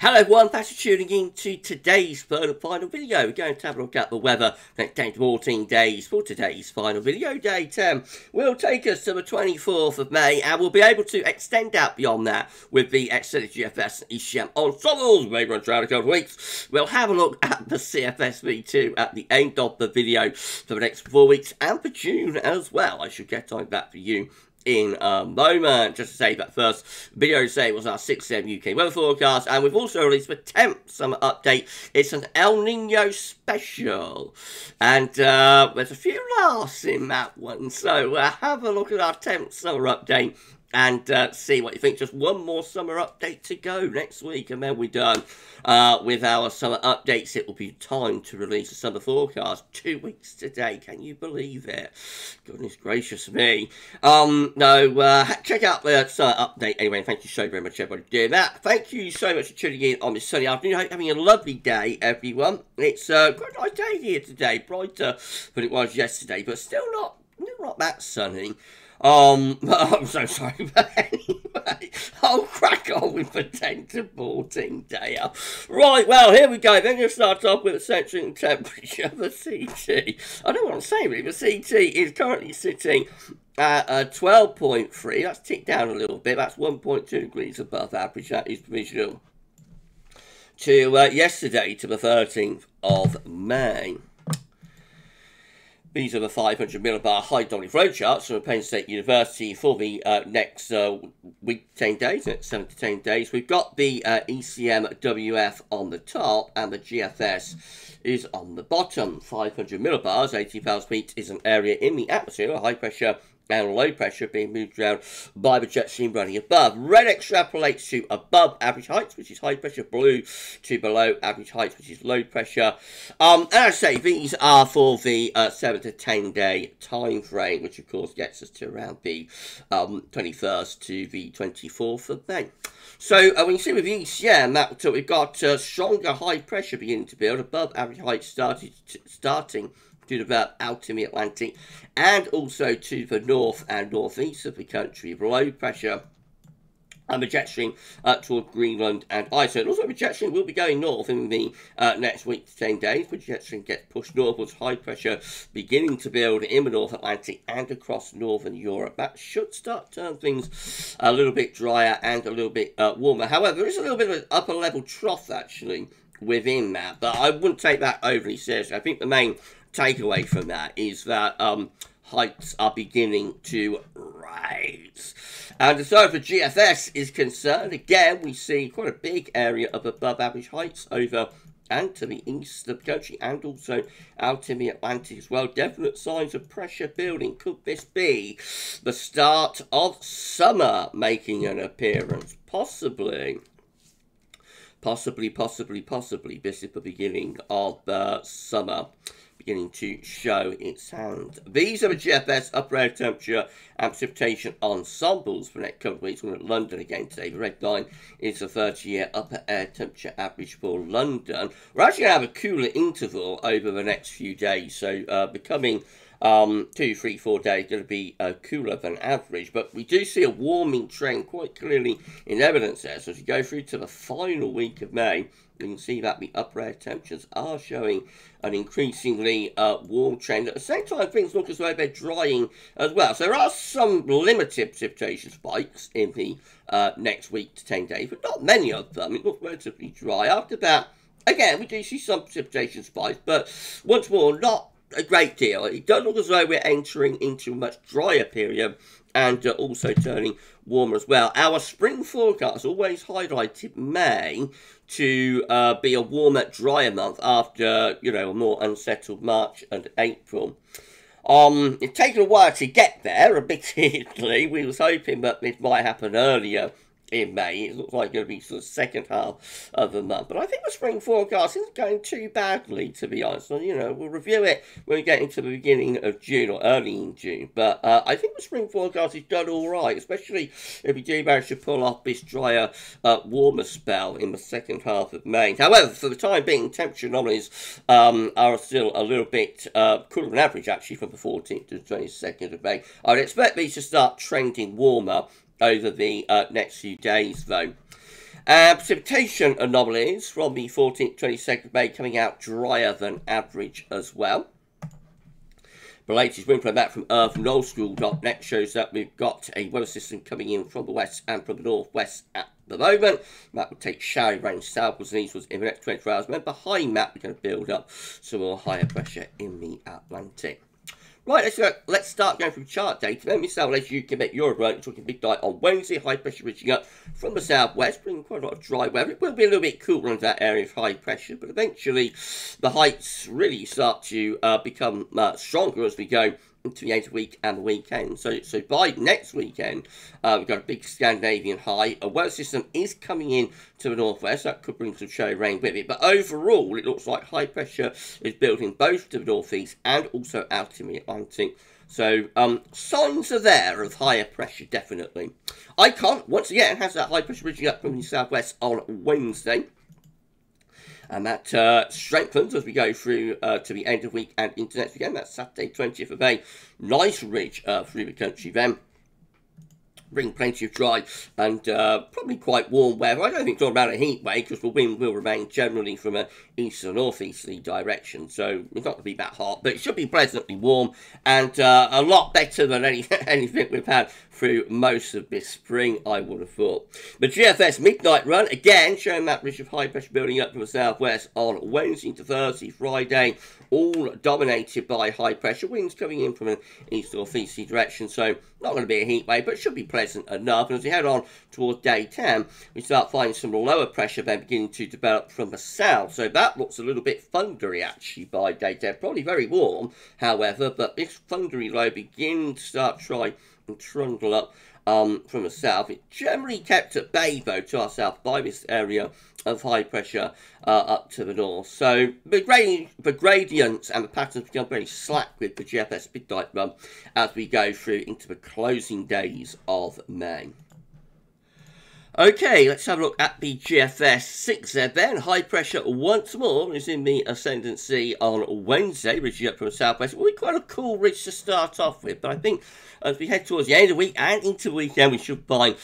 Hello everyone, thanks for tuning in to today's third and final video. We're going to have a look at the weather for the next 10 to 14 days for today's final video. Day 10 will take us to the 24th of May, and we'll be able to extend out beyond that with the extended GFS and ECM ensembles. Maybe on throughout a couple of weeks. We'll have a look at the CFS V2 at the end of the video for the next 4 weeks, and for June as well. I should get time back for you in a moment. Just to say that first video today was our 6-7 UK weather forecast, and we've also released the 10th summer update. It's an El Nino special, and there's a few laughs in that one, so have a look at our 10th summer update and see what you think. Just one more summer update to go next week, and then we're done with our summer updates. It will be time to release the summer forecast 2 weeks today. Can you believe it? Goodness gracious me. Check out the summer update anyway. Thank you so very much, everybody, for doing that. Thank you so much for tuning in on this sunny afternoon. I hope you're having a lovely day, everyone. It's quite a nice day here today, brighter than it was yesterday, but still not that sunny. I'm so sorry, but anyway, I'll crack on with the 10 to 14 day up. Right, well, here we go. Then we'll start off with the central temperature, the CT. I don't want to say really, the CT is currently sitting at 12.3. That's ticked down a little bit. That's 1.2 degrees above average. That is provisional to yesterday, to the 13th of May. These are the 500 millibar high Donny Road charts from Penn State University for the next week, 10 days, next 7 to 10 days. We've got the ECMWF on the top, and the GFS is on the bottom. 500 millibars, 80,000 feet, is an area in the atmosphere, high pressure and low pressure, being moved around by the jet stream running above. Red extrapolates to above average heights, which is high pressure. Blue to below average heights, which is low pressure. And as I say, these are for the 7 to 10 day time frame, which of course gets us to around the 21st to the 24th of May. So we can see with ECM that we've got stronger high pressure beginning to build, above average heights starting to develop out in the Atlantic, and also to the north and northeast of the country, low pressure and the jet stream toward Greenland and Iceland. Also, the jet stream will be going north in the next week to 10 days. The jet stream gets pushed northwards, high pressure beginning to build in the North Atlantic and across northern Europe. That should start to turn things a little bit drier and a little bit warmer. However, there is a little bit of an upper level trough actually within that, but I wouldn't take that overly seriously. I think the main takeaway from that is that heights are beginning to rise. And as far as the GFS is concerned, again, we see quite a big area of above average heights over and to the east of the country, and also out in the Atlantic as well. Definite signs of pressure building. Could this be the start of summer making an appearance? Possibly. Possibly, this is the beginning of summer beginning to show its hand. These are the GFS upper air temperature and precipitation ensembles for the next couple of weeks. We're at London again today. The red line is the 30-year upper air temperature average for London. We're actually going to have a cooler interval over the next few days, so becoming 2, 3, 4 days going to be cooler than average, but we do see a warming trend quite clearly in evidence there. So as you go through to the final week of May, you can see that the upper air temperatures are showing an increasingly warm trend. At the same time, things look as though they're drying as well. So there are some limited precipitation spikes in the next week to 10 days, but not many of them. It looks relatively dry. After that, again, we do see some precipitation spikes, but once more, not a great deal. It does look as though we're entering into a much drier period, and also turning warmer as well. Our spring forecast always highlighted May to be a warmer, drier month after, you know, a more unsettled March and April. It's taken a while to get there, admittedly. We was hoping that this might happen earlier in May. It looks like it'll be sort of second half of the month, but I think the spring forecast isn't going too badly, to be honest. And, you know, we'll review it when we get into the beginning of June or early in June, but I think the spring forecast is done all right, especially if we do manage to pull off this drier, warmer spell in the second half of May. However, for the time being, temperature anomalies are still a little bit cooler than average, actually, from the 14th to the 22nd of May. I would expect these to start trending warmer over the next few days, though. Precipitation anomalies from the 14th, 22nd of May coming out drier than average as well. The latest wind flow map from earthnullschool.net shows that we've got a weather system coming in from the west and from the northwest at the moment. That will take showery rain southwards and eastwards in the next 24 hours. And behind that, we're going to build up some more higher pressure in the Atlantic. Right, let's start going through chart data. Then we start as you can make your right. We're talking big night on Wednesday. High pressure reaching up from the southwest, bringing quite a lot of dry weather. It will be a little bit cooler in that area of high pressure, but eventually the heights really start to become stronger as we go into the 8th week and the weekend. So by next weekend, we've got a big Scandinavian high. A weather system is coming in to the northwest. That could bring some show rain with it. But overall, it looks like high pressure is building both to the northeast and also out in the Atlantic. So signs are there of higher pressure, definitely. Icon, once again, has that high pressure bridging up from the southwest on Wednesday. And that strengthens as we go through to the end of week and into next weekend. That's Saturday, 20th of May. Nice ridge through the country then. Bring plenty of dry and probably quite warm weather. I don't think it's all about a heat wave because the wind will remain generally from an east or northeasterly direction. So it's not going to be that hot, but it should be pleasantly warm and a lot better than anything we've had through most of this spring, I would have thought. The GFS midnight run, again, showing that ridge of high pressure building up from the southwest on Wednesday to Thursday, Friday, all dominated by high pressure. Winds coming in from an east or northeasterly direction, so not going to be a heat wave, but it should be pleasant enough. And as we head on towards day 10, we start finding some lower pressure then beginning to develop from the south. So that looks a little bit thundery actually by day 10. Probably very warm, however, but this thundery low begins to start trying and trundle up from the south. It's generally kept at bay though to our south by this area of high pressure up to the north. So the gradients and the patterns become very slack with the GFS midnight run as we go through into the closing days of May. Okay, let's have a look at the GFS 6 there then. High pressure once more is in the ascendancy on Wednesday, ridging up from the southwest. Well, we've got a cool ridge to start off with, but I think as we head towards the end of the week and into the weekend, we should find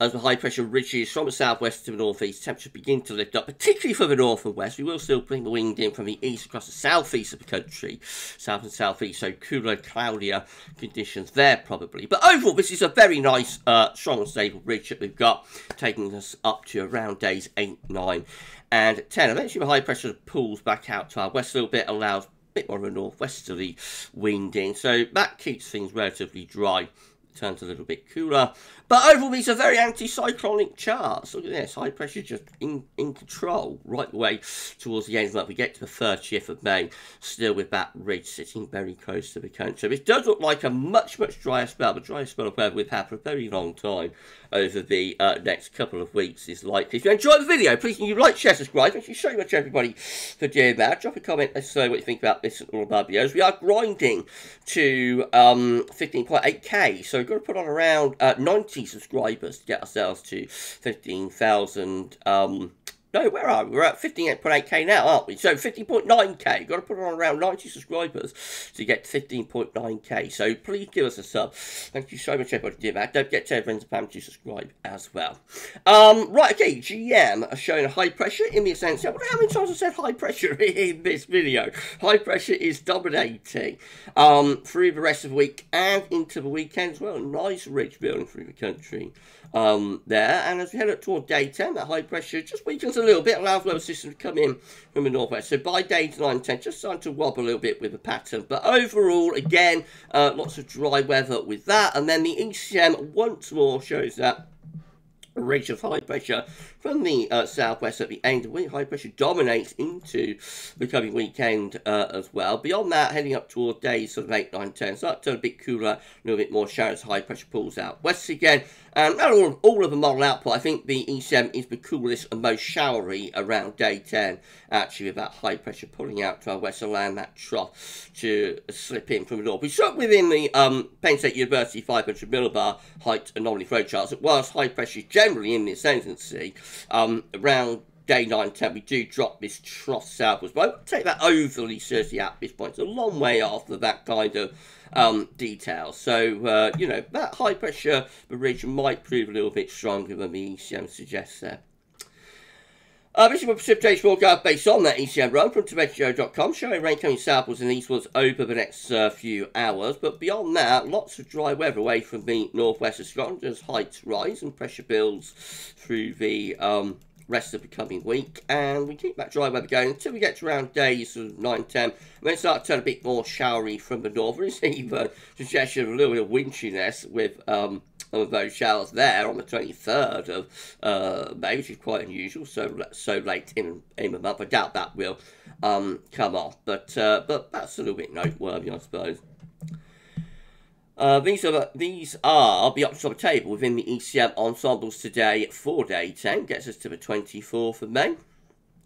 as the high pressure ridges from the southwest to the northeast, temperatures begin to lift up, particularly for the north and west. We will still bring the wind in from the east across the southeast of the country, south and southeast, so cooler, cloudier conditions there probably. But overall, this is a very nice, strong, stable ridge that we've got, taking us up to around days 8, 9 and 10. Eventually, the high pressure pulls back out to our west a little bit, allows a bit more of a northwesterly wind in, so that keeps things relatively dry. Turns a little bit cooler, but overall these are very anti-cyclonic charts. Look at this, high pressure just in control right the way towards the end of the month. We get to the 30th of May, still with that ridge sitting very close to the country. This does look like a much drier spell. The driest spell of weather we've had for a very long time over the next couple of weeks is likely. If you enjoyed the video, please can you like, share, subscribe. Thank you so much everybody for doing that. Drop a comment, let us know what you think about this and all of our videos. We are grinding to 15.8k, so we've got to put on around 90 subscribers to get ourselves to 15,000. No, where are we? We're at 15.8k now, aren't we? So 15.9k. Got to put on around 90 subscribers to get 15.9k. So please give us a sub. Thank you so much, everybody, for doing that. Don't forget to tell your friends and family to subscribe as well. Right, okay. GM are showing a high pressure in the ascendancy. I wonder how many times I said high pressure in this video. High pressure is dominating through the rest of the week and into the weekend as well. Nice ridge building through the country there. And as we head up toward day 10, that high pressure just weakens a little bit, allows lower systems to come in from the northwest. So by days 9 and 10, just starting to wobble a little bit with the pattern. But overall, again, lots of dry weather with that. And then the ECM once more shows that ridge of high pressure from the southwest at the end of the week. High pressure dominates into the coming weekend as well. Beyond that, heading up toward days sort of 8, 9, 10, so that's a bit cooler, a little bit more showers. High pressure pulls out west again. And all of the model output, I think the ECM is the coolest and most showery around day 10, actually, with that high pressure pulling out to our west, allowing that trough to slip in from the north. We struck within the Penn State University 500 millibar height anomaly flow charts. It was high pressure generally in the ascendancy around day 9 and 10, we do drop this trough southwards, but I won't take that overly seriously at this point. It's a long way after that kind of detail. So, you know, that high pressure, the ridge might prove a little bit stronger than the ECM suggests there. Additional precipitation forecast based on that ECM run from tameteo.com, showing rain coming southwards and eastwards over the next few hours. But beyond that, lots of dry weather away from the northwest of Scotland as heights rise and pressure builds through the rest of the coming week. And we keep that dry weather going until we get to around days of 9-10. And then start to turn a bit more showery from the north. There is even a suggestion of a little bit of windiness with some of those showers there on the 23rd of May, which is quite unusual, so late in the month. I doubt that will come off, but that's a little bit noteworthy, I suppose. These are the options on the table within the ECM ensembles today for day 10. Gets us to the 24th of May.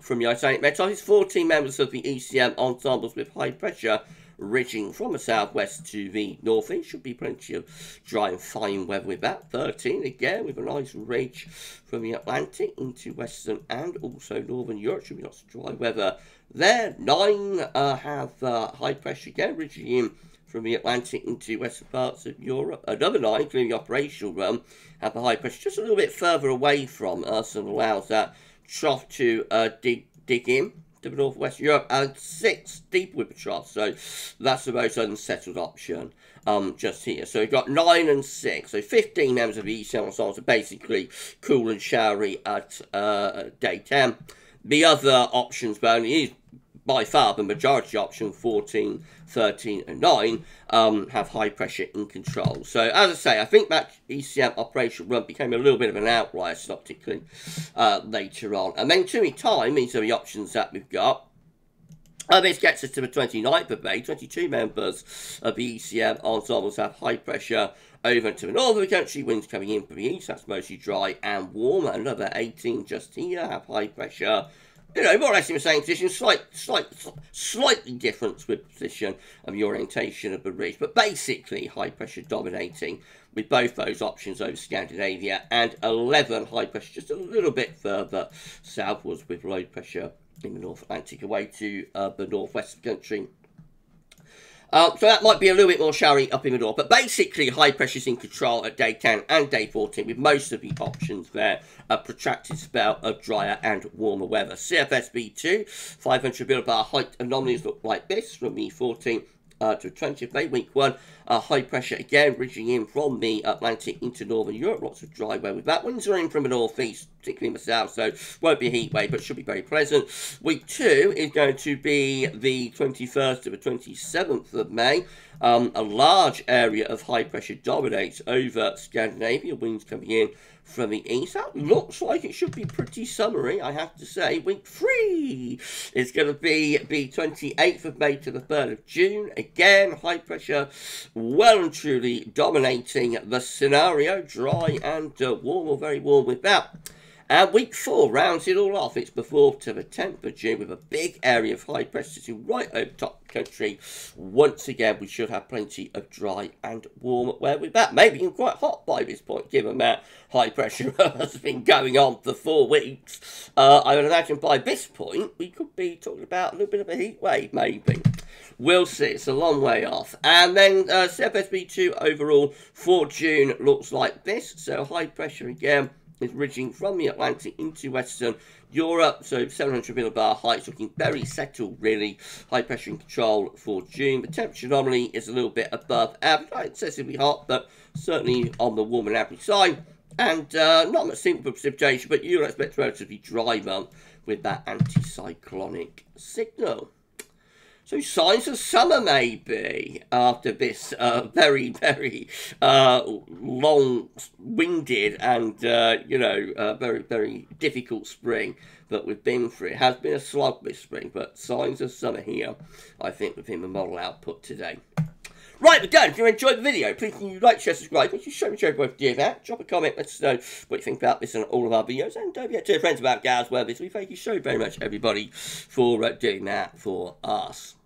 From the Icelandic Met Office, 14 members of the ECM ensembles with high pressure ridging from the southwest to the northeast. Should be plenty of dry and fine weather with that. 13 again with a nice ridge from the Atlantic into western and also northern Europe. Should be lots of dry weather there. 9 have high pressure again ridging in from the Atlantic into western parts of Europe. Another 9, including the operational run, have the high pressure just a little bit further away from us and allows that trough to dig in to the northwest Europe, and 6 deep with the trough, so that's the most unsettled option just here. So we've got 9 and 6, so 15 members of the ECM ensemble, so basically cool and showery at day 10. The other options, but only is by far the majority option, 14, 13 and 9, have high pressure in control. So as I say, I think that ECM operational run became a little bit of an outlier synoptically later on. And then to me time, these are the options that we've got. This gets us to the 29th of May. 22 members of the ECM ensembles have high pressure over to the north of the country. Winds coming in from the east, that's mostly dry and warm. Another 18 just here have high pressure. You know, more or less in the same position, slightly difference with position and the orientation of the ridge, but basically high pressure dominating with both those options over Scandinavia, and 11 high pressure just a little bit further southwards with low pressure in the North Atlantic away to the northwest of the country. So that might be a little bit more showery up in the north, but basically high pressure's in control at day 10 and day 14 with most of the options there, a protracted spell of drier and warmer weather. CFS V2, 500 millibar height anomalies look like this from the 14th to the 20th May, week 1. High pressure again ridging in from the Atlantic into northern Europe. Lots of dry weather with that. Winds are in from the northeast, particularly in the south, so won't be a heat wave, but should be very pleasant. Week 2 is going to be the 21st to the 27th of May. A large area of high pressure dominates over Scandinavia. Winds coming in from the east. That looks like it should be pretty summery, I have to say. Week 3 is going to be the 28th of May to the 3rd of June. Again, high pressure well and truly dominating the scenario. Dry and warm, or very warm with that. And week 4 rounds it all off. It's before to the 10th of June with a big area of high pressure sitting right over top the country. Once again, we should have plenty of dry and warm weather with that. Maybe even quite hot by this point, given that high pressure has been going on for 4 weeks. I would imagine by this point, we could be talking about a little bit of a heat wave, maybe. We'll see. It's a long way off. And then CFSV2 overall for June looks like this. So high pressure again is ridging from the Atlantic into western Europe, so 700 millibar heights, looking very settled really. High pressure in control for June. The temperature anomaly is a little bit above average, not excessively hot, but certainly on the warmer average side. And not much simple precipitation, but you'll expect a relatively dry month with that anticyclonic signal. So signs of summer maybe after this very, very long-winded and, very, very difficult spring that we've been through. It has been a slog this spring, but signs of summer here, I think, within the model output today. Right, we're done. If you enjoyed the video, please can you like, share, subscribe. Make sure you show me your both do that. Drop a comment, let us know what you think about this and all of our videos. And don't forget to tell your friends about GavsWeatherVids. We thank you so very much, everybody, for doing that for us.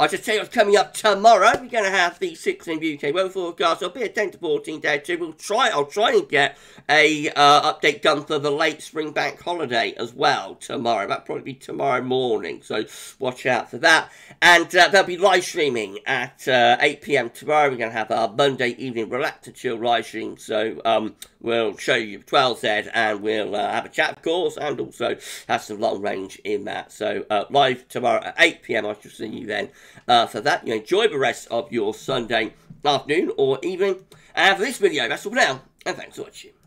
I should tell you what's coming up tomorrow. We're going to have the 6th UK weather forecast. It'll be a 10 to 14 day too. I'll try and get a update done for the late spring bank holiday as well tomorrow. That'll probably be tomorrow morning, so watch out for that. And they'll be live streaming at 8 p.m. tomorrow. We're going to have our Monday evening relax and chill live stream. So we'll show you 12Z and we'll have a chat, of course, and also have some long range in that. So live tomorrow at 8 p.m. I shall see you then for that. You enjoy the rest of your Sunday afternoon or evening. And for this video, that's all for now. And thanks for watching.